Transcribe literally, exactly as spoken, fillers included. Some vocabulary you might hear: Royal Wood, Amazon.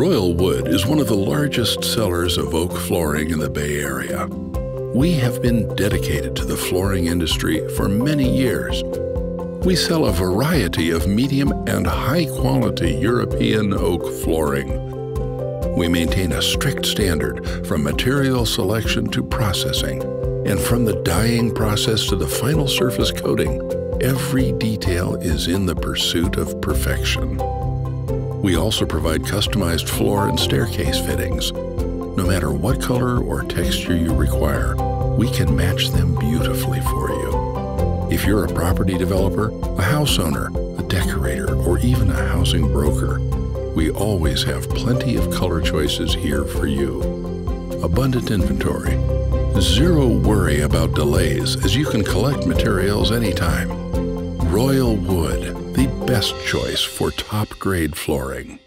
Royal Wood is one of the largest sellers of oak flooring in the Bay Area. We have been dedicated to the flooring industry for many years. We sell a variety of medium and high-quality European oak flooring. We maintain a strict standard from material selection to processing, and from the dyeing process to the final surface coating. Every detail is in the pursuit of perfection. We also provide customized floor and staircase fittings. No matter what color or texture you require, we can match them beautifully for you. If you're a property developer, a house owner, a decorator, or even a housing broker, we always have plenty of color choices here for you. Abundant inventory. Zero worry about delays, as you can collect materials anytime. Royal Wood, the best choice for top-grade flooring.